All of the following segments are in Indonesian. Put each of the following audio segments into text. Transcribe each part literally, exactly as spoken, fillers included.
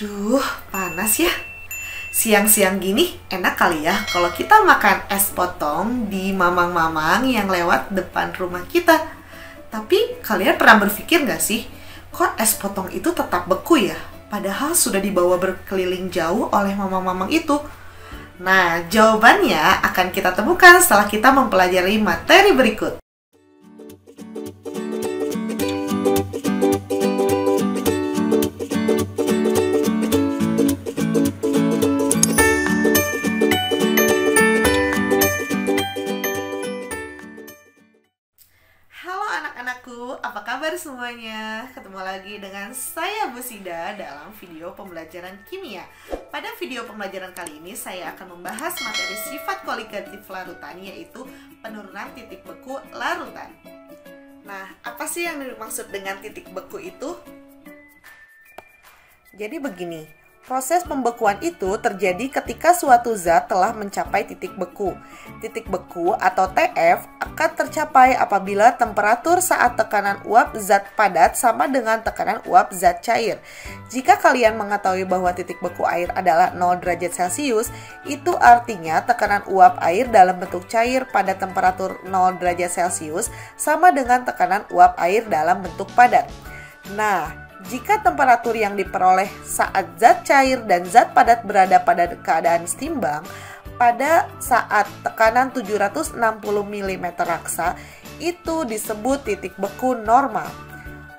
Duh, panas ya. Siang-siang gini enak kali ya kalau kita makan es potong di mamang-mamang yang lewat depan rumah kita. Tapi kalian pernah berpikir gak sih, kok es potong itu tetap beku ya? Padahal sudah dibawa berkeliling jauh oleh mamang-mamang itu. Nah, jawabannya akan kita temukan setelah kita mempelajari materi berikut. Semuanya, ketemu lagi dengan saya Bu Sida dalam video pembelajaran kimia. Pada video pembelajaran kali ini saya akan membahas materi sifat koligatif larutan, yaitu penurunan titik beku larutan. Nah, apa sih yang dimaksud dengan titik beku itu? Jadi begini, proses pembekuan itu terjadi ketika suatu zat telah mencapai titik beku. Titik beku atau T F akan tercapai apabila temperatur saat tekanan uap zat padat sama dengan tekanan uap zat cair. Jika kalian mengetahui bahwa titik beku air adalah nol derajat Celcius, itu artinya tekanan uap air dalam bentuk cair pada temperatur nol derajat Celcius sama dengan tekanan uap air dalam bentuk padat. Nah, jika temperatur yang diperoleh saat zat cair dan zat padat berada pada keadaan setimbang, pada saat tekanan tujuh ratus enam puluh milimeter raksa, itu disebut titik beku normal.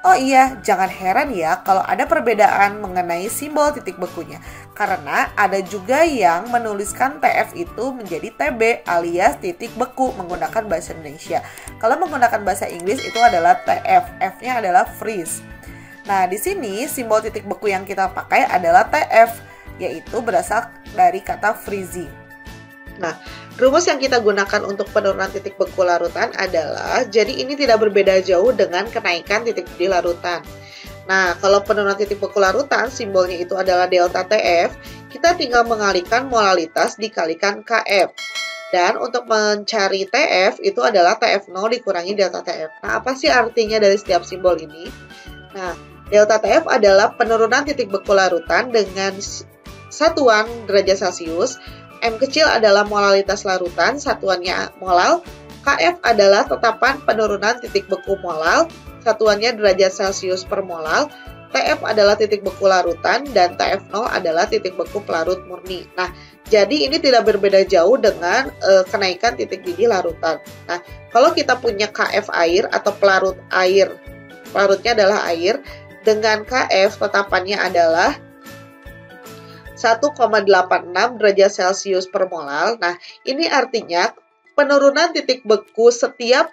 Oh iya, jangan heran ya kalau ada perbedaan mengenai simbol titik bekunya, karena ada juga yang menuliskan T F itu menjadi T B alias titik beku menggunakan bahasa Indonesia. Kalau menggunakan bahasa Inggris itu adalah T F, F-nya adalah freeze. Nah, di sini simbol titik beku yang kita pakai adalah T F, yaitu berasal dari kata freezing. Nah, rumus yang kita gunakan untuk penurunan titik beku larutan adalah, jadi ini tidak berbeda jauh dengan kenaikan titik di larutan. Nah, kalau penurunan titik beku larutan, simbolnya itu adalah delta T F, kita tinggal mengalihkan molalitas dikalikan K F. Dan untuk mencari T F, itu adalah T F nol dikurangi delta T F. Nah, apa sih artinya dari setiap simbol ini? Nah, delta T F adalah penurunan titik beku larutan dengan satuan derajat Celcius, M kecil adalah molalitas larutan, satuannya molal, K F adalah tetapan penurunan titik beku molal, satuannya derajat Celcius per molal, T F adalah titik beku larutan, dan T F nol adalah titik beku pelarut murni. Nah, jadi ini tidak berbeda jauh dengan e, kenaikan titik didih larutan. Nah, kalau kita punya K F air atau pelarut air, pelarutnya adalah air, dengan K F tetapannya adalah satu koma delapan enam derajat Celcius per molal. Nah, ini artinya penurunan titik beku setiap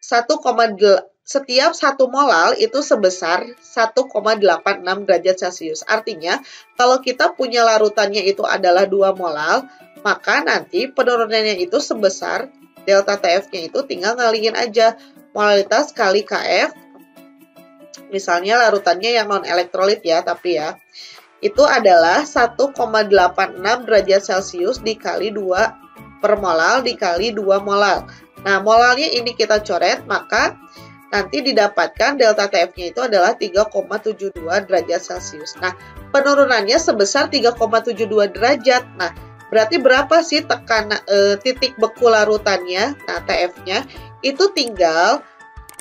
satu koma delapan setiap satu molal itu sebesar satu koma delapan enam derajat Celcius. Artinya, kalau kita punya larutannya itu adalah dua molal, maka nanti penurunannya itu sebesar delta T F-nya itu tinggal ngalihin aja molalitas kali K F. Misalnya larutannya yang non elektrolit ya, tapi ya itu adalah satu koma delapan enam derajat Celcius dikali dua per molal dikali dua molal. Nah, molalnya ini kita coret, maka nanti didapatkan delta T F-nya itu adalah tiga koma tujuh dua derajat Celcius. Nah, penurunannya sebesar tiga koma tujuh dua derajat. Nah, berarti berapa sih tekan e, titik beku larutannya? Nah, T F-nya itu tinggal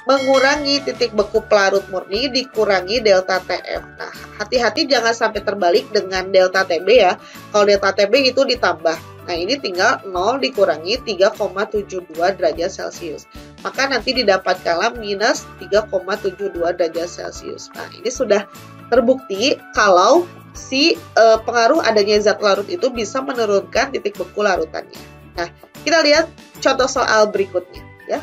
mengurangi titik beku pelarut murni dikurangi delta T F. Nah, hati-hati jangan sampai terbalik dengan delta T B ya. Kalau delta T B itu ditambah. Nah, ini tinggal nol dikurangi tiga koma tujuh dua derajat Celcius. Maka nanti didapatkanlah minus tiga koma tujuh dua derajat Celcius. Nah, ini sudah terbukti kalau si e, pengaruh adanya zat larut itu bisa menurunkan titik beku larutannya. Nah, kita lihat contoh soal berikutnya ya.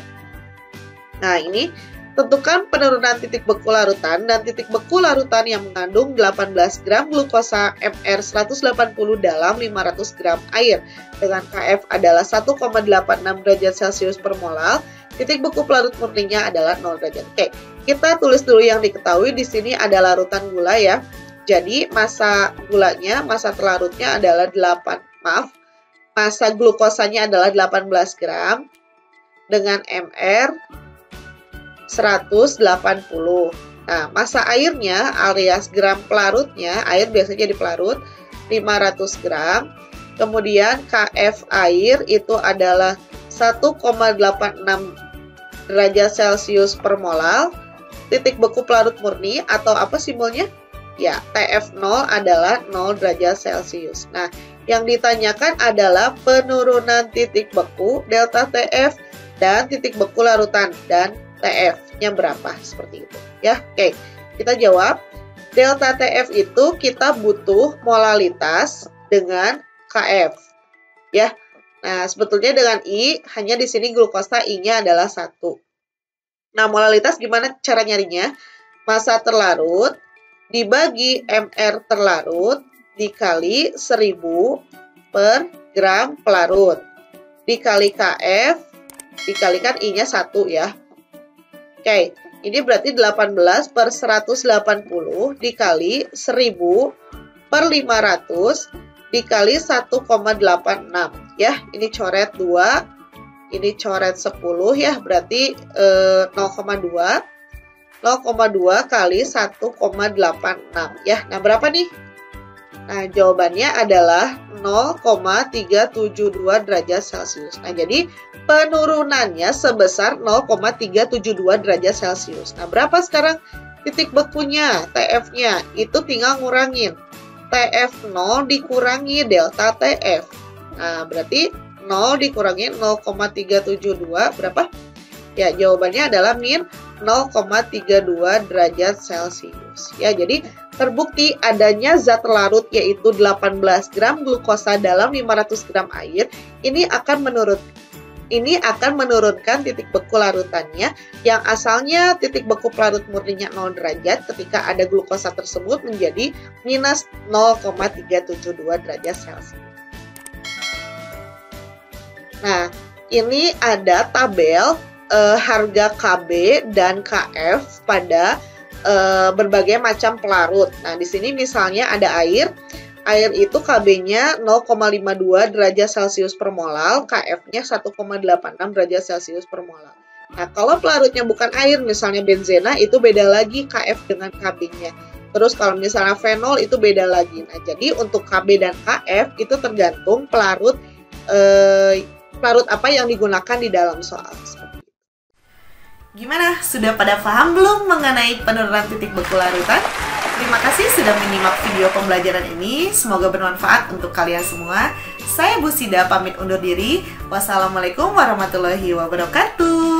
Nah, ini tentukan penurunan titik beku larutan dan titik beku larutan yang mengandung delapan belas gram glukosa M R seratus delapan puluh dalam lima ratus gram air dengan K F adalah satu koma delapan enam derajat Celcius per molal. Titik beku pelarut murninya adalah nol derajat. Oke, kita tulis dulu yang diketahui. Di sini ada larutan gula ya. Jadi massa gulanya, massa terlarutnya adalah delapan maaf, massa glukosanya adalah delapan belas gram dengan M R seratus delapan puluh. Nah, massa airnya alias gram pelarutnya, air biasanya dipelarut lima ratus gram. Kemudian K F air itu adalah satu koma delapan enam derajat Celcius per molal. Titik beku pelarut murni atau apa simbolnya? Ya, T F nol adalah nol derajat Celcius. Nah, yang ditanyakan adalah penurunan titik beku delta T F dan titik beku larutan dan T F-nya berapa, seperti itu ya. Oke, kita jawab delta T F itu kita butuh molalitas dengan K F ya. Nah, sebetulnya dengan I, hanya di sini glukosa I-nya adalah satu. Nah, molalitas gimana cara nyarinya? Massa terlarut dibagi M R terlarut dikali seribu per gram pelarut dikali K F dikalikan I-nya satu ya. Oke, okay, ini berarti delapan belas per seratus delapan puluh dikali seribu per lima ratus dikali satu koma delapan enam ya. Ini coret dua, ini coret sepuluh ya, berarti eh, nol koma dua. nol koma dua kali satu koma delapan enam ya. Nah, berapa nih? Nah, jawabannya adalah nol koma tiga tujuh dua derajat Celcius. Nah, jadi penurunannya sebesar nol koma tiga tujuh dua derajat Celcius. Nah, berapa sekarang titik bekunya, T F-nya? Itu tinggal ngurangin. T F nol dikurangi delta T F. Nah, berarti nol dikurangi nol koma tiga tujuh dua berapa? Ya, jawabannya adalah min nol koma tiga dua derajat Celcius. Ya, jadi terbukti adanya zat larut yaitu delapan belas gram glukosa dalam lima ratus gram air. Ini akan menurut ini akan menurunkan titik beku larutannya yang asalnya titik beku pelarut murninya nol derajat ketika ada glukosa tersebut menjadi minus nol koma tiga tujuh dua derajat Celcius. Nah, ini ada tabel Uh, harga K B dan K F pada uh, berbagai macam pelarut. Nah, di sini misalnya ada air. Air itu K B-nya nol koma lima dua derajat Celcius per molal, K F-nya satu koma delapan enam derajat Celcius per molal. Nah, kalau pelarutnya bukan air, misalnya benzena, itu beda lagi K F dengan K B-nya. Terus kalau misalnya fenol itu beda lagi. Nah, jadi untuk K B dan K F itu tergantung pelarut uh, pelarut apa yang digunakan di dalam soal. Gimana? Sudah pada paham belum mengenai penurunan titik beku larutan? Terima kasih sudah menyimak video pembelajaran ini. Semoga bermanfaat untuk kalian semua. Saya Bu Sida pamit undur diri. Wassalamualaikum warahmatullahi wabarakatuh.